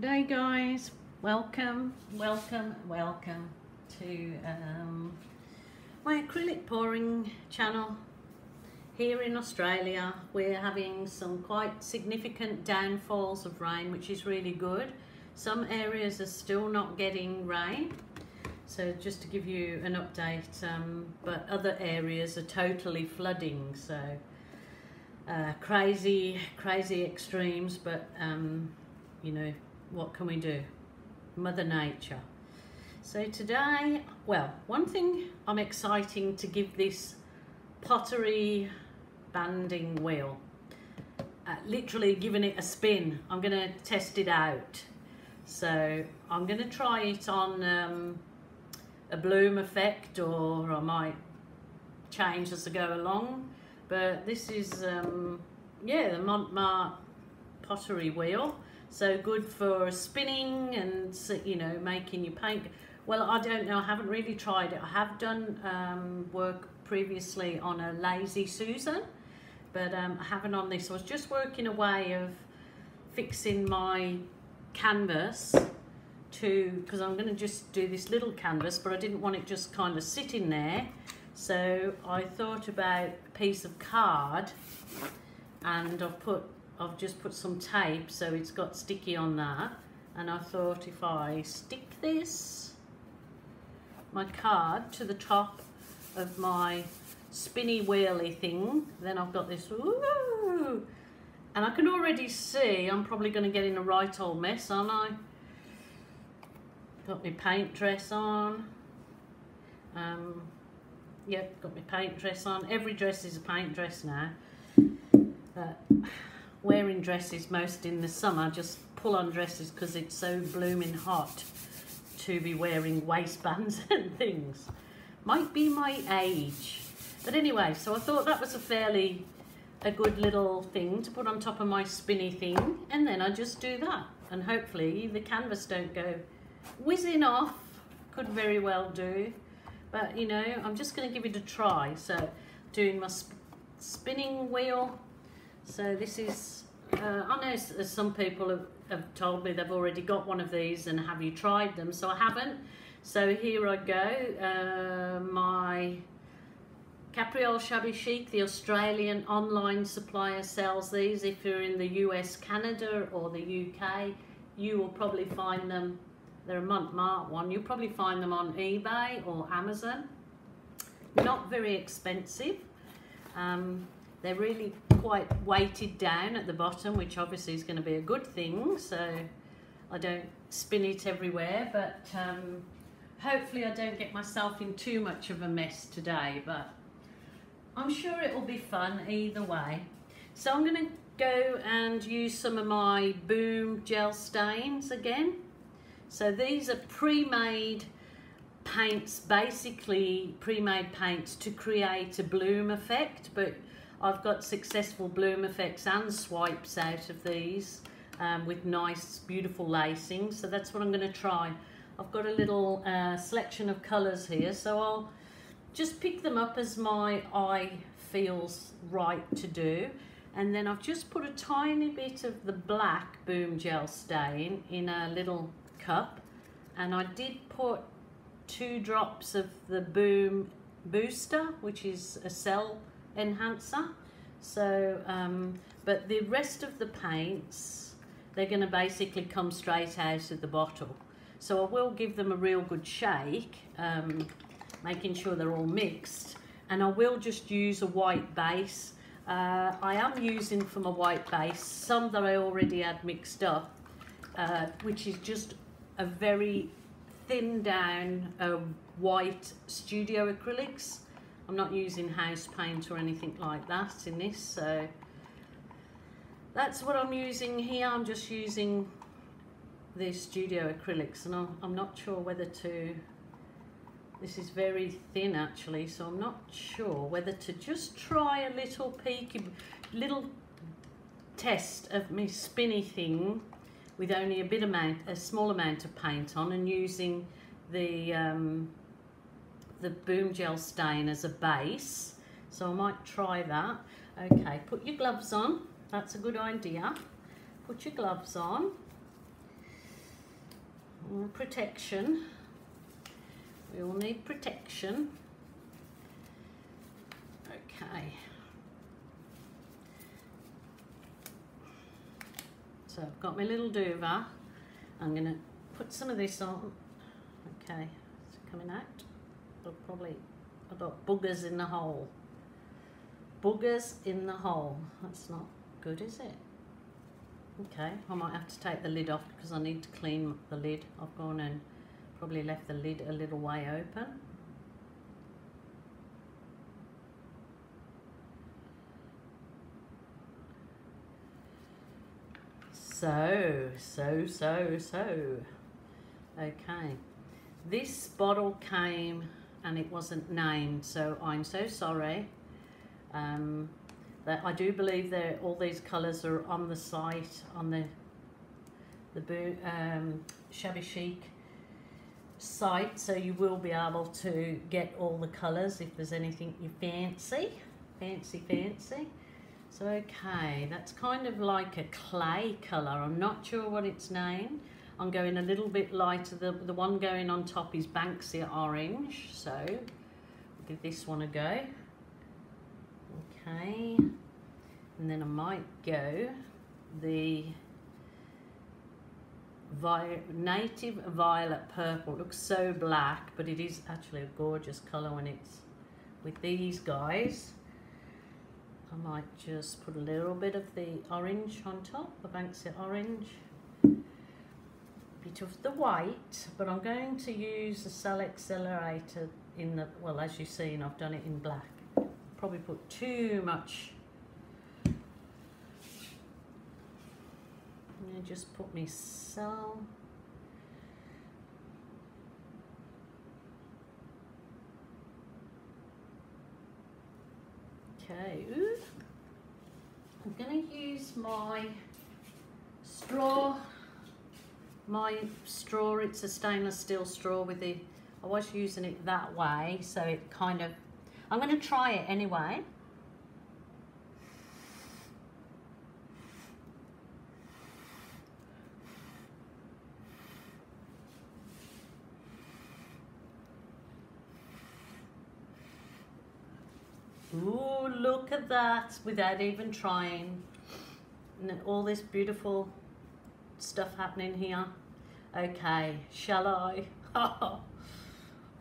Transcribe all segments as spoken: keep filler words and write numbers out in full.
Day guys, welcome, welcome, welcome to um, my acrylic pouring channel. Here in Australia we're having some quite significant downfalls of rain, which is really good. Some areas are still not getting rain, so just to give you an update, um, but other areas are totally flooding, so uh, crazy, crazy extremes, but um, you know, what can we do? Mother Nature. So today, well, one thing I'm exciting to give this pottery banding wheel. Uh, literally giving it a spin. I'm going to test it out. So I'm going to try it on um, a bloom effect, or I might change as I go along. But this is, um, yeah, the Mont Marte pottery wheel. So good for spinning and, you know, making your paint. Well, I don't know, I haven't really tried it. I have done um, work previously on a Lazy Susan, but um, I haven't on this. I was just working a way of fixing my canvas to, because I'm going to just do this little canvas, but I didn't want it just kind of sitting there. So I thought about a piece of card, and I've put I've just put some tape, so it's got sticky on that, and I thought if I stick this, my card, to the top of my spinny wheelie thing, then I've got this, ooh, and I can already see I'm probably going to get in a right old mess, aren't I? Got my paint dress on, um, yep, got my paint dress on. Every dress is a paint dress now. Uh, Wearing dresses most in the summer, just pull on dresses because it's so blooming hot to be wearing waistbands and things. Might be my age. But anyway, so I thought that was a fairly a good little thing to put on top of my spinny thing, and then I just do that, and hopefully the canvas don't go whizzing off. Could very well do, but you know, I'm just going to give it a try. So doing my sp spinning wheel. So this is, uh, I know some people have, have told me they've already got one of these and have you tried them, so I haven't. So here I go, uh, my Capriole Shabby Chic, the Australian online supplier, sells these. If you're in the U S, Canada or the U K, you will probably find them, they're a Mont Marte one, you'll probably find them on eBay or Amazon. Not very expensive. Um, They're really quite weighted down at the bottom, which obviously is going to be a good thing, so I don't spin it everywhere, but um, hopefully I don't get myself in too much of a mess today, but I'm sure it'll be fun either way. So I'm going to go and use some of my Boom Gel Stains again. So these are pre-made paints, basically pre-made paints to create a bloom effect, but I've got successful bloom effects and swipes out of these um, with nice, beautiful lacing. So that's what I'm going to try. I've got a little uh, selection of colours here, so I'll just pick them up as my eye feels right to do. And then I've just put a tiny bit of the black Boom Gel Stain in a little cup. And I did put two drops of the Boom Booster, which is a cell enhancer. So um, but the rest of the paints, they're going to basically come straight out of the bottle, so I will give them a real good shake, um, making sure they're all mixed, and I will just use a white base. uh, I am using from a white base some that I already had mixed up, uh, which is just a very thin down uh, white studio acrylics. I'm not using house paint or anything like that in this, so that's what I'm using here. I'm just using the studio acrylics, and I'm not sure whether to, this is very thin actually, so I'm not sure whether to just try a little peeky, little test of my spinny thing with only a bit amount, a small amount of paint on, and using the um, the Boom Gel Stain as a base. So I might try that. Okay, put your gloves on, that's a good idea. Put your gloves on, or protection. We all need protection. Okay. So I've got my little duvet. I'm gonna put some of this on. Okay, it's coming out. I'll probably, I've got boogers in the hole. Boogers in the hole. That's not good, is it? Okay, I might have to take the lid off because I need to clean the lid. I've gone and probably left the lid a little way open. So, so, so, so. Okay. This bottle came and it wasn't named, so I'm so sorry. Um, that I do believe that all these colours are on the site, on the the um, Shabby Chic site, so you will be able to get all the colours if there's anything you fancy, fancy, fancy. So okay, that's kind of like a clay colour. I'm not sure what it's named. I'm going a little bit lighter. The, the one going on top is Banksia Orange, so I'll give this one a go. Okay, and then I might go the Vi- Native Violet Purple. It looks so black, but it is actually a gorgeous colour when it's with these guys. I might just put a little bit of the orange on top, the Banksia Orange. Bit of the white, but I'm going to use the cell accelerator in the, well, as you've seen, I've done it in black. Probably put too much. I'm gonna just put my cell. Okay, ooh. I'm gonna use my straw. My straw, it's a stainless steel straw with the, I was using it that way, so it kind of, I'm going to try it anyway. Ooh, look at that, without even trying. And all this beautiful stuff happening here. Okay, shall I? Oh,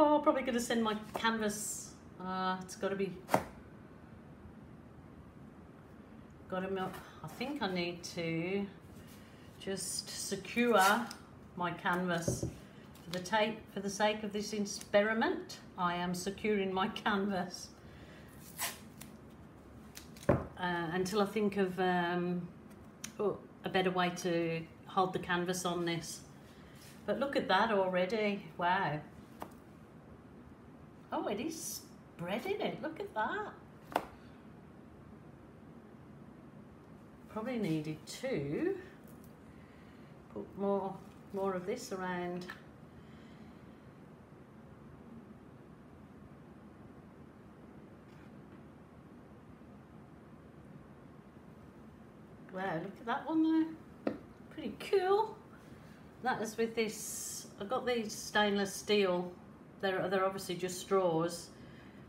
I'm probably going to send my canvas. Uh, it's got to be. Got to milk. I think I need to just secure my canvas for the tape. For the sake of this experiment, I am securing my canvas uh, until I think of um, oh, a better way to hold the canvas on this. But look at that already. Wow. Oh, it is spreading it. Look at that. Probably needed to put more, more of this around. Wow, look at that one though. Pretty cool. That is with this, I've got these stainless steel, they're, they're obviously just straws,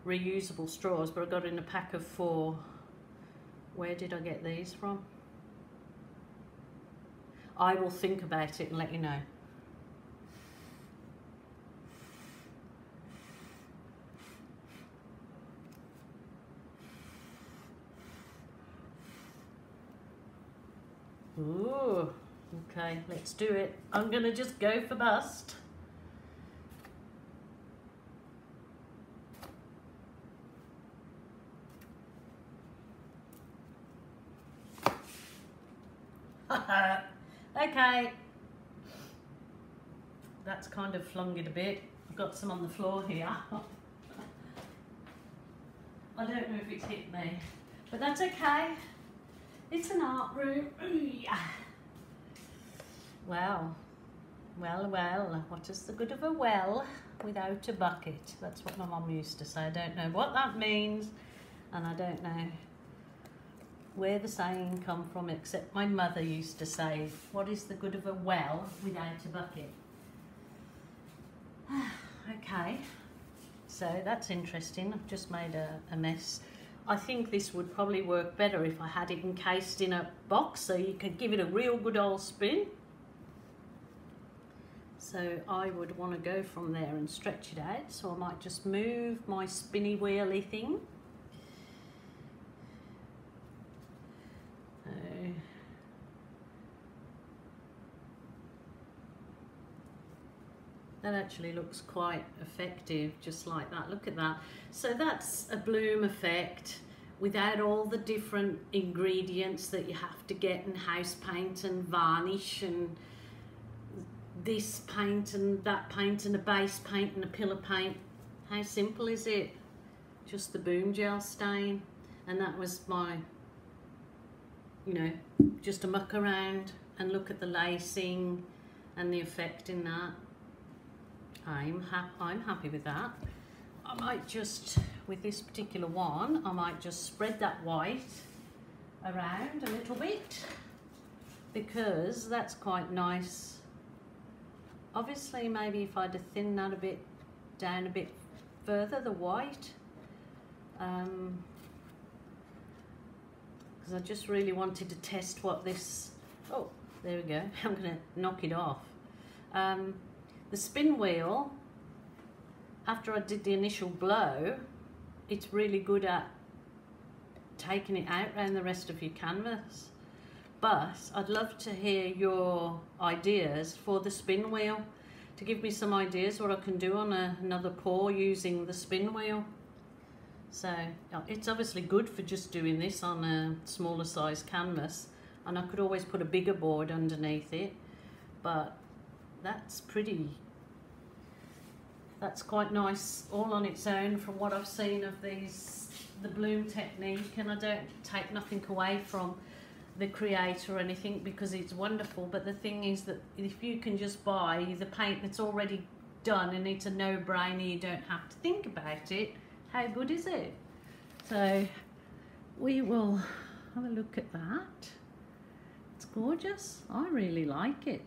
reusable straws, but I got in a pack of four. Where did I get these from? I will think about it and let you know. Ooh. Okay, let's do it. I'm gonna just go for bust. Okay. That's kind of flung it a bit. I've got some on the floor here. I don't know if it's hit me, but that's okay. It's an art room. Well, well, well, what is the good of a well without a bucket? That's what my mum used to say. I don't know what that means, and I don't know where the saying come from, except my mother used to say, what is the good of a well without a bucket? Okay, so that's interesting. I've just made a, a mess. I think this would probably work better if I had it encased in a box so you could give it a real good old spin. So I would want to go from there and stretch it out. So I might just move my spinny wheelie thing. So that actually looks quite effective, just like that. Look at that. So that's a bloom effect without all the different ingredients that you have to get in house paint and varnish and this paint and that paint and a base paint and a pillar paint. How simple is it? Just the Boom Gel Stain. And that was my, you know, just a muck around and look at the lacing and the effect in that. I'm, ha I'm happy with that. I might just, with this particular one, I might just spread that white around a little bit because that's quite nice. Obviously, maybe if I'd thin that a bit down a bit further, the white, um, because I just really wanted to test what this, oh, there we go, I'm gonna knock it off. Um, The spin wheel, after I did the initial blow, it's really good at taking it out around the rest of your canvas. But I'd love to hear your ideas for the spin wheel, to give me some ideas what I can do on a, another pour using the spin wheel. So it's obviously good for just doing this on a smaller size canvas, and I could always put a bigger board underneath it, but that's pretty, that's quite nice all on its own from what I've seen of these, the bloom technique, and I don't take nothing away from the creator or anything because it's wonderful, but the thing is that if you can just buy the paint that's already done and it's a no-brainer, you don't have to think about it, how good is it? So we will have a look at that. It's gorgeous, I really like it.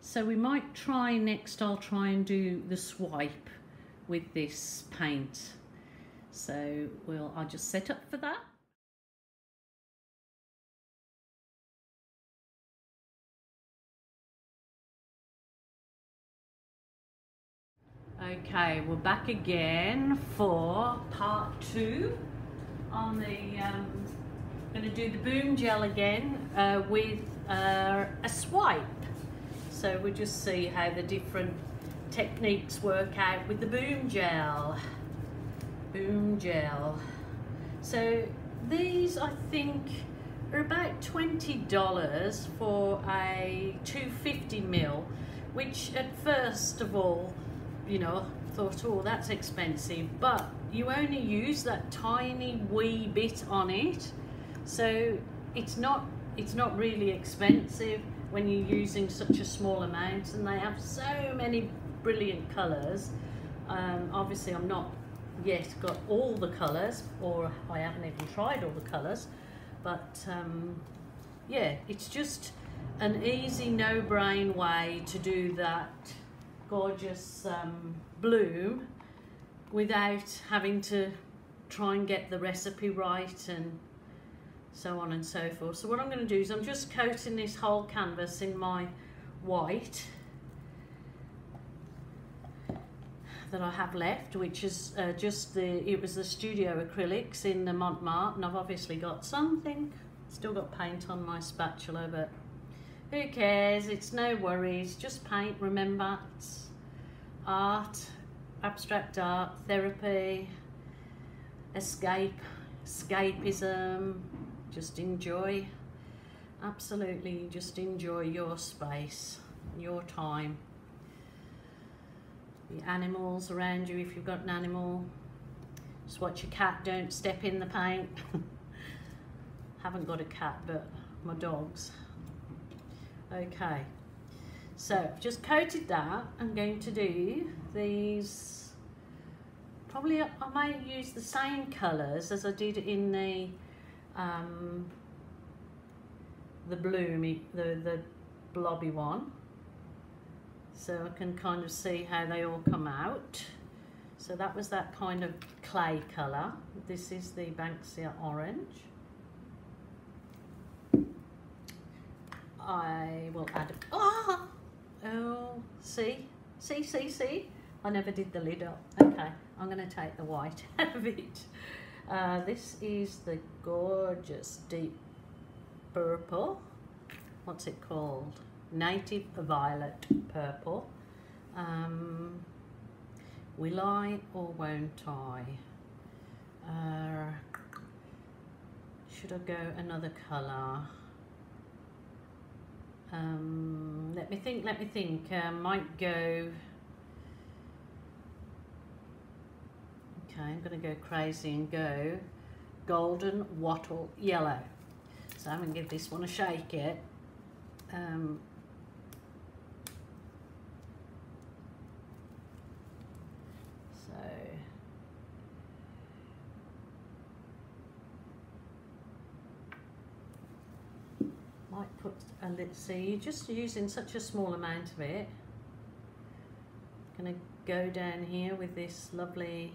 So we might try next, I'll try and do the swipe with this paint. So we'll, I'll just set up for that. Okay, we're back again for part two on the, um, I'm gonna do the Boom Gel again uh, with uh, a swipe. So we'll just see how the different techniques work out with the Boom Gel. Boom Gel. So these, I think, are about twenty dollars for a two hundred fifty mil, which at first of all, you know, I thought, oh, that's expensive, but you only use that tiny wee bit on it. So it's not, it's not really expensive when you're using such a small amount, and they have so many brilliant colours. Um, obviously I'm not yet got all the colours, or I haven't even tried all the colours, but um, yeah, it's just an easy no-brain way to do that gorgeous um, bloom without having to try and get the recipe right and so on and so forth. So what I'm going to do is I'm just coating this whole canvas in my white that I have left, which is uh, just the, it was the studio acrylics in the Mont Marte, and I've obviously got something, still got paint on my spatula, but who cares, it's no worries, just paint, remember, it's art, abstract art, therapy, escape, escapism, just enjoy, absolutely just enjoy your space, your time, the animals around you if you've got an animal, just watch your cat, don't step in the paint. Haven't got a cat, but my dogs. Okay, so I've just coated that. I'm going to do these, probably I might use the same colours as I did in the Um, the bloomy, the, the blobby one. so I can kind of see how they all come out. So that was that kind of clay colour. This is the Banksia Orange. I will add, ah, oh, see, see, see, see, I never did the lid up. Okay, I'm gonna take the white out of it. Uh, this is the gorgeous deep purple. What's it called? Native Violet Purple. Um, will I or won't I? Uh, should I go another colour? Um, let me think, let me think. Uh, might go... Okay, I'm going to go crazy and go Golden Wattle Yellow. So I'm going to give this one a shake yet. Um, so might put a little, see, you're just using such a small amount of it. I'm going to go down here with this lovely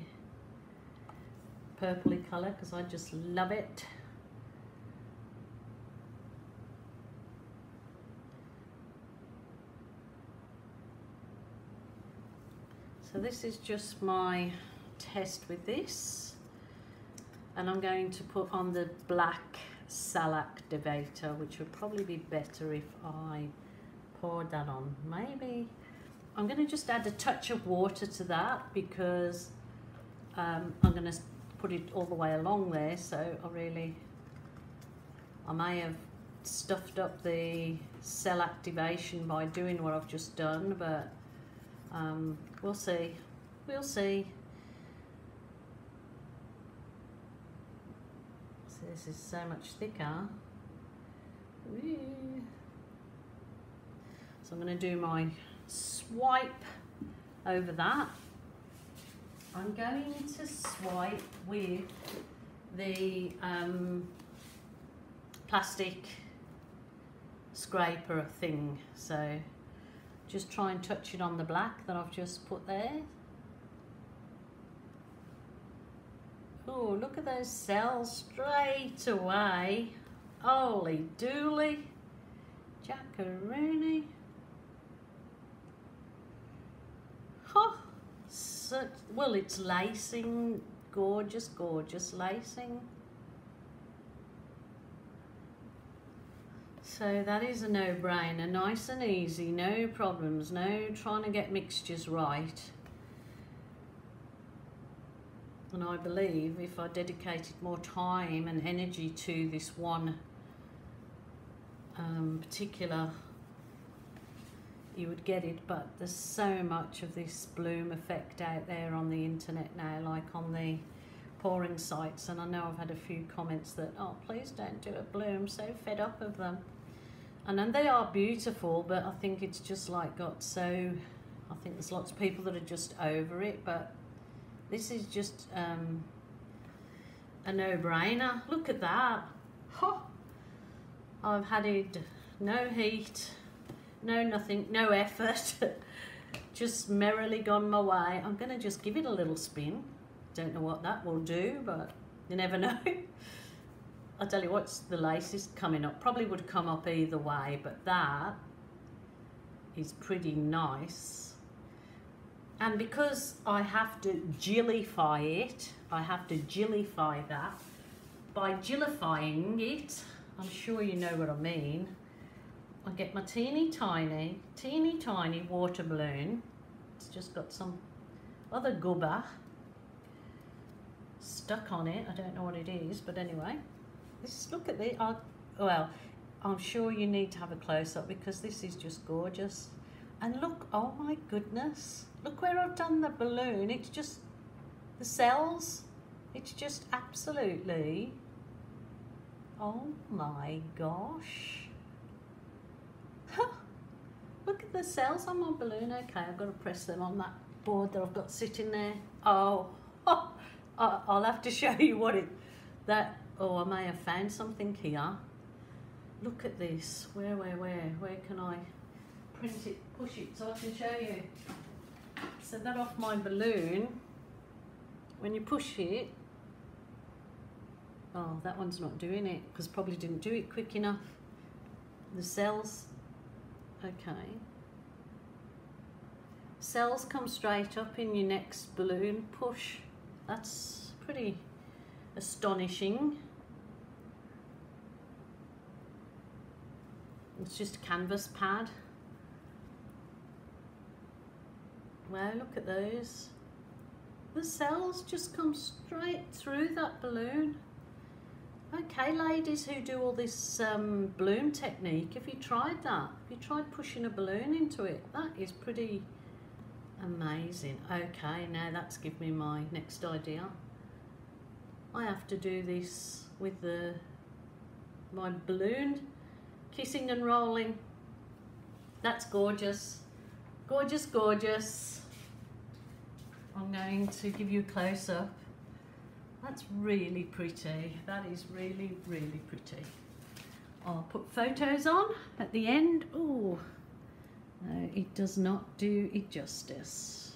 purpley colour because I just love it. So this is just my test with this, and I'm going to put on the black Salac Devator, which would probably be better if I poured that on. Maybe I'm going to just add a touch of water to that because um, I'm going to put it all the way along there, so I really, I may have stuffed up the cell activation by doing what I've just done, but Um, we'll see, we'll see. So this is so much thicker. Woo. So I'm going to do my swipe over that. I'm going to swipe with the um, plastic scraper thing, so just try and touch it on the black that I've just put there. Oh, look at those cells straight away. Holy dooly. Jackaroonie. Huh. Such, well, it's lacing. Gorgeous, gorgeous lacing. So that is a no-brainer, nice and easy, no problems, no trying to get mixtures right. And I believe if I dedicated more time and energy to this one um, particular, you would get it, but there's so much of this bloom effect out there on the internet now, like on the pouring sites, and I know I've had a few comments that, oh, please don't do a bloom, so fed up of them. And then they are beautiful, but I think it's just like got so, I think there's lots of people that are just over it, but this is just um, a no-brainer. Look at that. Huh. I've added no heat, no nothing, no effort, just merrily gone my way. I'm going to just give it a little spin. Don't know what that will do, but you never know. I'll tell you what, the lace is coming up. Probably would come up either way, but that is pretty nice. And because I have to jillify it, I have to jillify that. By jillifying it, I'm sure you know what I mean. I get my teeny tiny, teeny tiny water balloon. It's just got some other gubber stuck on it. I don't know what it is, but anyway. Let's look at the, uh, well, I'm sure you need to have a close-up because this is just gorgeous. And look, oh my goodness, look where I've done the balloon. It's just the cells. It's just absolutely, oh my gosh. Huh. Look at the cells on my balloon. Okay, I've got to press them on that board that I've got sitting there. Oh, oh I'll have to show you what it, that, oh, I may have found something here. Look at this. Where, where, where? Where can I print it, push it so I can show you. So that off my balloon, when you push it, oh, that one's not doing it because probably didn't do it quick enough. The cells, okay. Cells come straight up in your next balloon push. That's pretty astonishing. It's just a canvas pad. Wow, look at those. The cells just come straight through that balloon. Okay, ladies who do all this um, balloon technique, have you tried that? Have you tried pushing a balloon into it? That is pretty amazing. Okay, now that's given me my next idea. I have to do this with the my balloon kissing and rolling. That's gorgeous. Gorgeous, gorgeous. I'm going to give you a close-up. That's really pretty. That is really, really pretty. I'll put photos on at the end. Oh, no, it does not do it justice.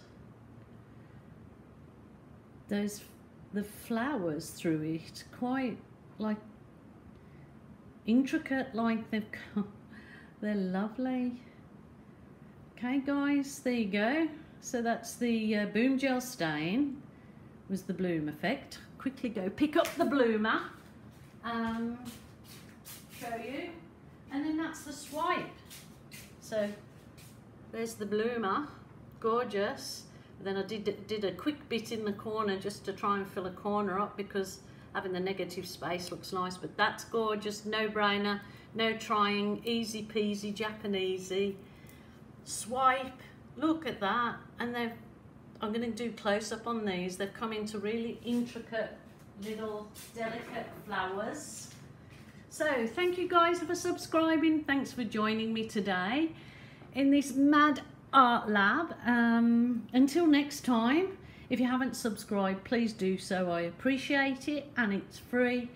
Those, the flowers through it, quite like intricate, like they've got, they're lovely. Okay guys, there you go. So that's the uh, Boom Gel Stain, was the bloom effect. Quickly go pick up the bloomer, um, show you, and then that's the swipe. So there's the bloomer, gorgeous. And then I did, did a quick bit in the corner just to try and fill a corner up because having the negative space looks nice, but that's gorgeous, no brainer, no trying, easy peasy, Japanesey. Swipe, look at that. And they've, I'm going to do close up on these. They've come into really intricate little delicate flowers. So thank you guys for subscribing. Thanks for joining me today in this mad art lab. Um, until next time, if you haven't subscribed, please do so. I appreciate it, and it's free.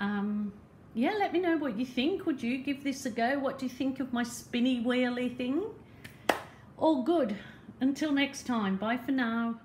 Um, yeah, let me know what you think. Would you give this a go? What do you think of my spinny wheelie thing? All good. Until next time, bye for now.